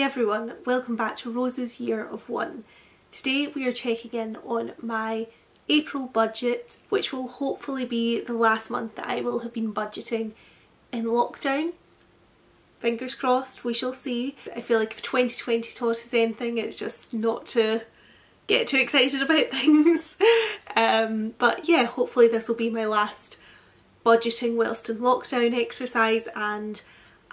Hey everyone, welcome back to Rose's Year of One. Today we are checking in on my April budget, which will hopefully be the last month that I will have been budgeting in lockdown. Fingers crossed, we shall see. I feel like if 2020 taught us anything, it's just not to get too excited about things. But yeah, hopefully this will be my last budgeting whilst in lockdown exercise, and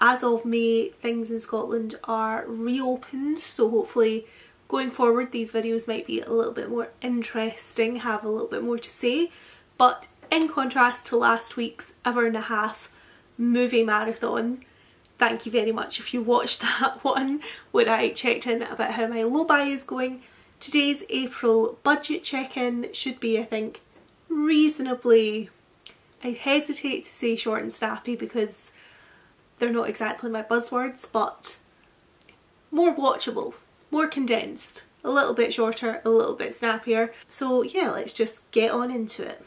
as of May, things in Scotland are reopened, so hopefully going forward these videos might be a little bit more interesting, have a little bit more to say. But in contrast to last week's hour-and-a-half movie marathon, thank you very much if you watched that one when I checked in about how my low buy is going. Today's April budget check-in should be, I think, reasonably, I hesitate to say short and snappy because they're not exactly my buzzwords, but more watchable, more condensed, a little bit shorter, a little bit snappier. So yeah, let's just get on into it.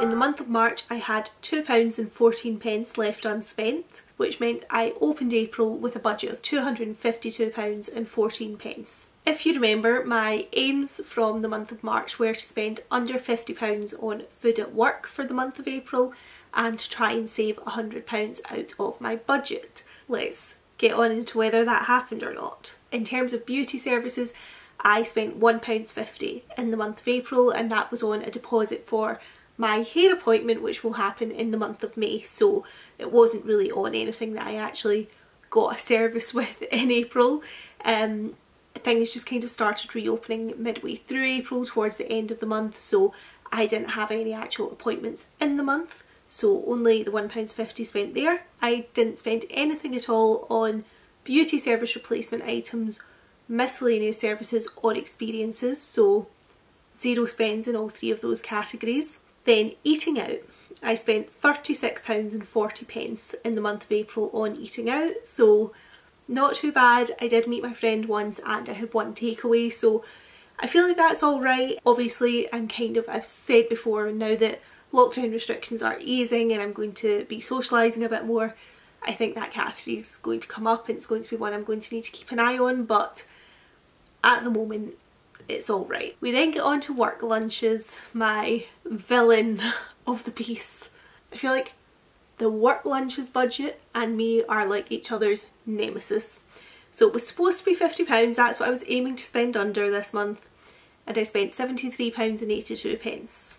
In the month of March, I had £2.14 left unspent, which meant I opened April with a budget of £252.14. If you remember, my aims from the month of March were to spend under £50 on food at work for the month of April, and to try and save £100 out of my budget. Let's get on into whether that happened or not. In terms of beauty services, I spent £1.50 in the month of April, and that was on a deposit for my hair appointment, which will happen in the month of May, so it wasn't really on anything that I actually got a service with in April. Things just kind of started reopening midway through April towards the end of the month, so I didn't have any actual appointments in the month, so only the £1.50 spent there. I didn't spend anything at all on beauty service replacement items, miscellaneous services or experiences, so zero spends in all three of those categories. Then eating out, I spent £36.40 in the month of April on eating out, so not too bad. I did meet my friend once and I had one takeaway, so I feel like that's alright. Obviously I'm kind of, I've said before, now that lockdown restrictions are easing and I'm going to be socialising a bit more, I think that category is going to come up and it's going to be one I'm going to need to keep an eye on, but at the moment it's alright. We then get on to work lunches, my villain of the piece. I feel like the work lunches budget and me are like each other's nemesis. So it was supposed to be £50, that's what I was aiming to spend under this month, and I spent £73.82.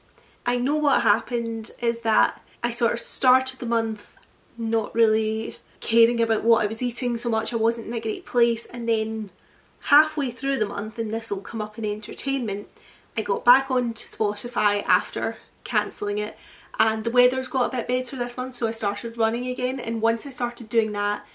I know what happened is that I sort of started the month not really caring about what I was eating so much, I wasn't in a great place, and then halfway through the month, and this will come up in entertainment, I got back onto Spotify after cancelling it, and the weather's got a bit better this month, so I started running again, and once I started doing that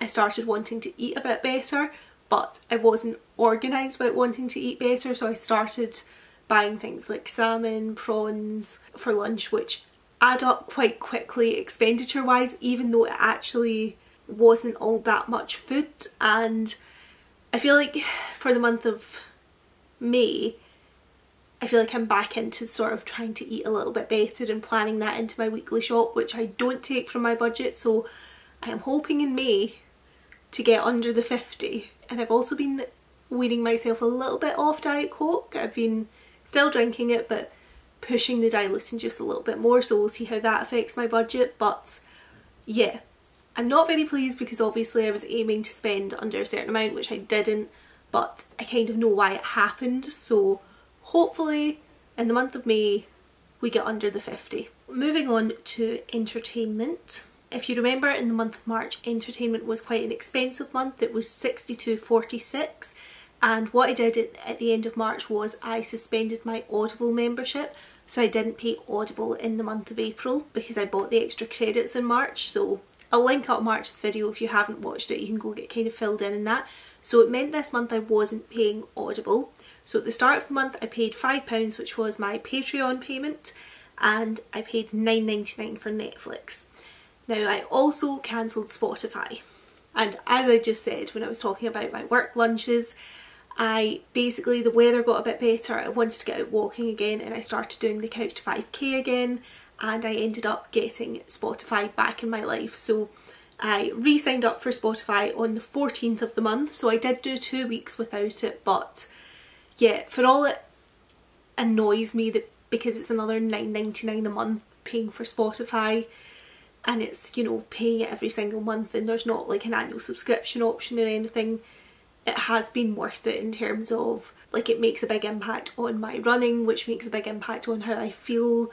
I started wanting to eat a bit better, but I wasn't organised about wanting to eat better, so I started buying things like salmon, prawns for lunch, which add up quite quickly expenditure wise, even though it actually wasn't all that much food. And I feel like for the month of May, I feel like I'm back into sort of trying to eat a little bit better and planning that into my weekly shop, which I don't take from my budget, so I am hoping in May to get under the 50. And I've also been weaning myself a little bit off Diet Coke. I've been still drinking it but pushing the diluting just a little bit more, so we'll see how that affects my budget. But yeah, I'm not very pleased because obviously I was aiming to spend under a certain amount, which I didn't, but I kind of know why it happened, so hopefully in the month of May we get under the 50. Moving on to entertainment. If you remember, in the month of March, entertainment was quite an expensive month. It was £62.46, and what I did at the end of March was I suspended my Audible membership, so I didn't pay Audible in the month of April because I bought the extra credits in March, so I'll link up March's video if you haven't watched it, you can go get kind of filled in that. So it meant this month I wasn't paying Audible. So at the start of the month I paid £5, which was my Patreon payment, and I paid £9.99 for Netflix. Now, I also cancelled Spotify, and as I just said when I was talking about my work lunches, I basically, the weather got a bit better, I wanted to get out walking again, and I started doing the Couch to 5K again, and I ended up getting Spotify back in my life. So I re-signed up for Spotify on the 14th of the month, so I did do 2 weeks without it, but yeah, for all it annoys me that because it's another $9.99 a month paying for Spotify, and it's, you know, paying it every single month and there's not like an annual subscription option or anything, it has been worth it in terms of like it makes a big impact on my running, which makes a big impact on how I feel,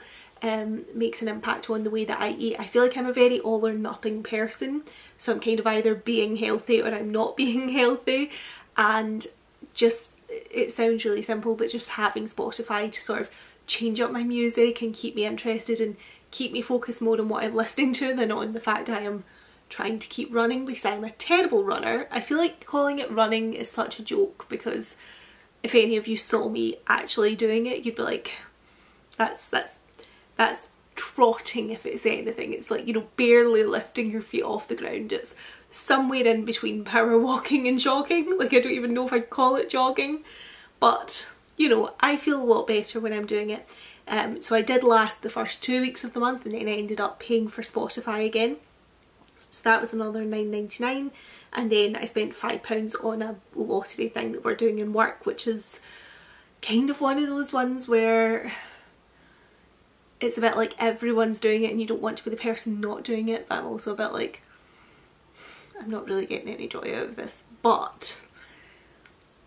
makes an impact on the way that I eat. I feel like I'm a very all or nothing person, so I'm kind of either being healthy or I'm not being healthy, and just, it sounds really simple, but just having Spotify to sort of change up my music and keep me interested and keep me focused more on what I'm listening to than on the fact I am trying to keep running, because I'm a terrible runner. I feel like calling it running is such a joke, because if any of you saw me actually doing it, you'd be like, that's trotting if it's anything. It's like, you know, barely lifting your feet off the ground. It's somewhere in between power walking and jogging. Like, I don't even know if I'd call it jogging, but you know, I feel a lot better when I'm doing it. So I did last the first 2 weeks of the month, and then I ended up paying for Spotify again. So that was another $9.99, and then I spent £5 on a lottery thing that we're doing in work, which is kind of one of those ones where it's a bit like everyone's doing it and you don't want to be the person not doing it, but I'm also a bit like, I'm not really getting any joy out of this, but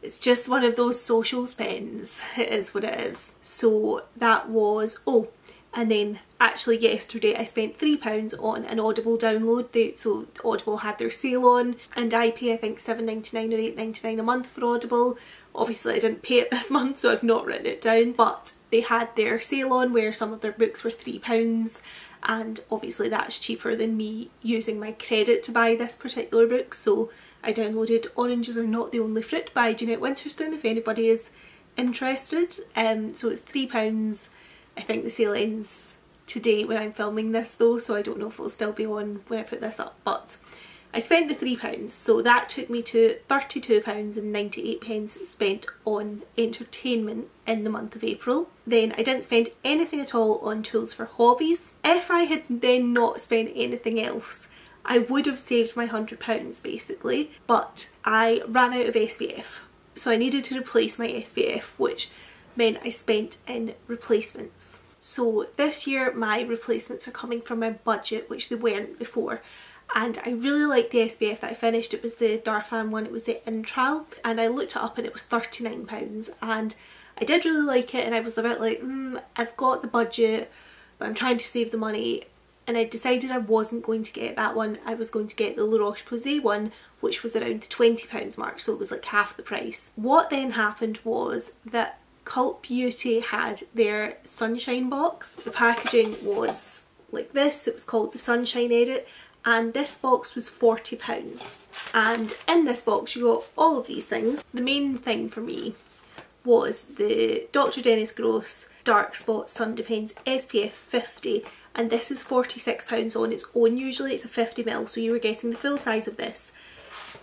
it's just one of those social spends. It is what it is. So that was, oh, and then actually yesterday I spent £3 on an Audible download. So Audible had their sale on, and I pay, I think, $7.99 or $8.99 a month for Audible. Obviously I didn't pay it this month, so I've not written it down, but they had their sale on where some of their books were £3, and obviously that's cheaper than me using my credit to buy this particular book. So I downloaded Oranges Are Not The Only Fruit by Jeanette Winterson, if anybody is interested. So it's £3. I think the sale ends today when I'm filming this though, so I don't know if it'll still be on when I put this up, but I spent the £3, so that took me to £32.98 spent on entertainment in the month of April. Then I didn't spend anything at all on tools for hobbies. If I had then not spent anything else, I would have saved my £100 basically, but I ran out of SPF, so I needed to replace my SPF, which meant I spent in replacements. So this year my replacements are coming from my budget, which they weren't before. And I really liked the SPF that I finished. It was the Darphin one, it was the Intral, and I looked it up and it was £39, and I did really like it, and I was a bit like, I've got the budget but I'm trying to save the money, and I decided I wasn't going to get that one. I was going to get the La Roche-Posay one, which was around the £20 mark, so it was like half the price. What then happened was that Cult Beauty had their Sunshine box. The packaging was like this, it was called the Sunshine Edit, and this box was £40, and in this box you got all of these things. The main thing for me was the Dr Dennis Gross Dark Spot Sun Defense SPF 50, and this is £46 on its own. Usually it's a 50ml, so you were getting the full size of this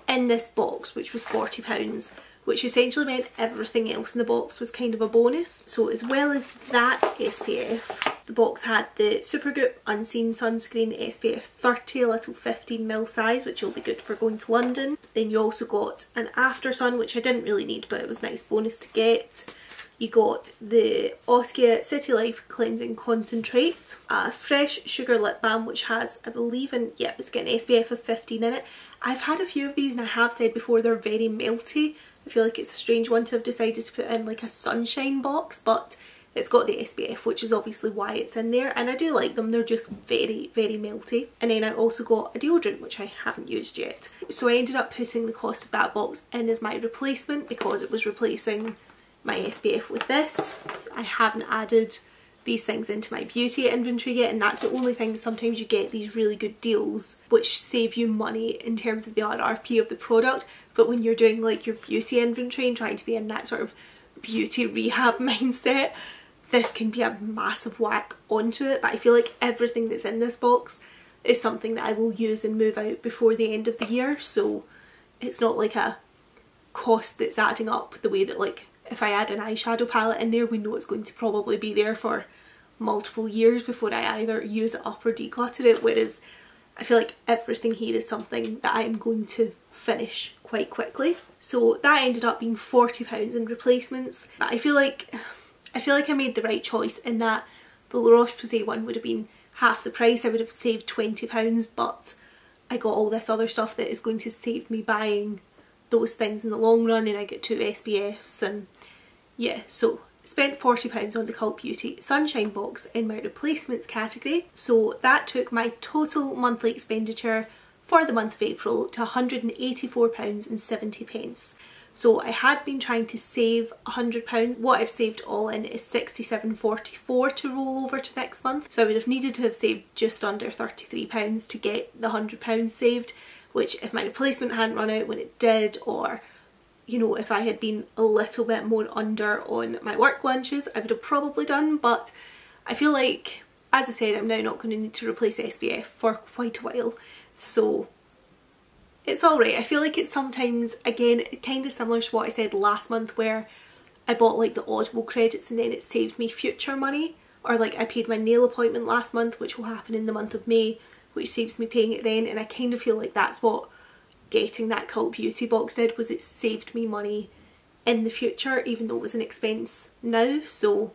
in this box, which was £40, which essentially meant everything else in the box was kind of a bonus. So as well as that SPF, the box had the Supergoop Unseen Sunscreen SPF 30, a little 15ml size, which will be good for going to London. Then you also got an After Sun, which I didn't really need, but it was a nice bonus to get. You got the Oskia City Life Cleansing Concentrate, a fresh sugar lip balm which has, I believe, and yeah, it's got an SPF of 15 in it. I've had a few of these and I have said before they're very melty. I feel like it's a strange one to have decided to put in like a sunshine box, but it's got the SPF, which is obviously why it's in there, and I do like them. They're just very, very melty. And then I also got a deodorant, which I haven't used yet. So I ended up putting the cost of that box in as my replacement, because it was replacing my SPF with this. I haven't added these things into my beauty inventory yet, and that's the only thing. Sometimes you get these really good deals which save you money in terms of the RRP of the product, but when you're doing like your beauty inventory and trying to be in that sort of beauty rehab mindset, this can be a massive whack onto it. But I feel like everything that's in this box is something that I will use and move out before the end of the year, so it's not like a cost that's adding up the way that, like, if I add an eyeshadow palette in there, we know it's going to probably be there for multiple years before I either use it up or declutter it, whereas I feel like everything here is something that I am going to finish quite quickly. So that ended up being £40 in replacements. But I feel like I made the right choice in that the La Roche-Posay one would have been half the price. I would have saved £20, but I got all this other stuff that is going to save me buying those things in the long run, and I get 2 SPFs, and yeah, so spent £40 on the Cult Beauty Sunshine box in my replacements category. So that took my total monthly expenditure for the month of April to £184.70. So I had been trying to save £100. What I've saved all in is £67.44 to roll over to next month. So I would have needed to have saved just under £33 to get the £100 saved, which if my replacement hadn't run out when it did, or you know, if I had been a little bit more under on my work lunches, I would have probably done. But I feel like, as I said, I'm now not going to need to replace SPF for quite a while. So it's alright. I feel like it's sometimes, again, kind of similar to what I said last month, where I bought like the Audible credits and then it saved me future money. Or like I paid my nail appointment last month, which will happen in the month of May, which saves me paying it then. And I kind of feel like that's what getting that Cult Beauty box did, was it saved me money in the future, even though it was an expense now. So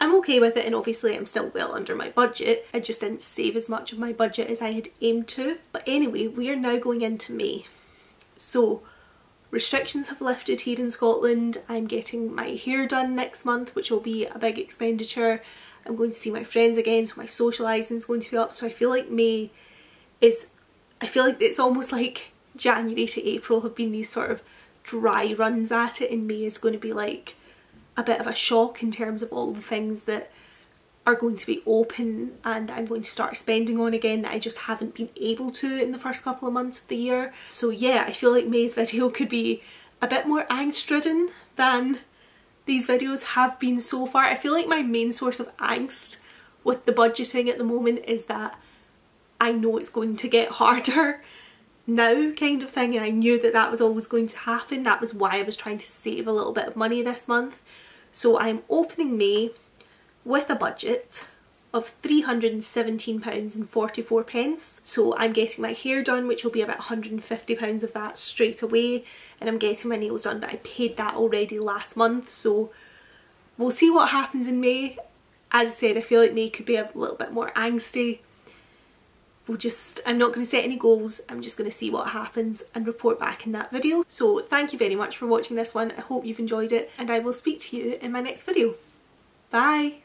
I'm okay with it, and obviously I'm still well under my budget. I just didn't save as much of my budget as I had aimed to. But anyway, we are now going into May. So restrictions have lifted here in Scotland. I'm getting my hair done next month, which will be a big expenditure. I'm going to see my friends again, so my socialising is going to be up. So I feel like May is, I feel like it's almost like January to April have been these sort of dry runs at it, and May is going to be like a bit of a shock in terms of all the things that are going to be open and that I'm going to start spending on again that I just haven't been able to in the first couple of months of the year. So yeah, I feel like May's video could be a bit more angst-ridden than these videos have been so far. I feel like my main source of angst with the budgeting at the moment is that I know it's going to get harder now, kind of thing, and I knew that that was always going to happen. That was why I was trying to save a little bit of money this month. So I'm opening May with a budget of £317.44. So I'm getting my hair done, which will be about £150 of that straight away, and I'm getting my nails done, but I paid that already last month, so we'll see what happens in May. As I said, I feel like May could be a little bit more angsty. I'm not going to set any goals, I'm just going to see what happens and report back in that video. So thank you very much for watching this one, I hope you've enjoyed it, and I will speak to you in my next video. Bye!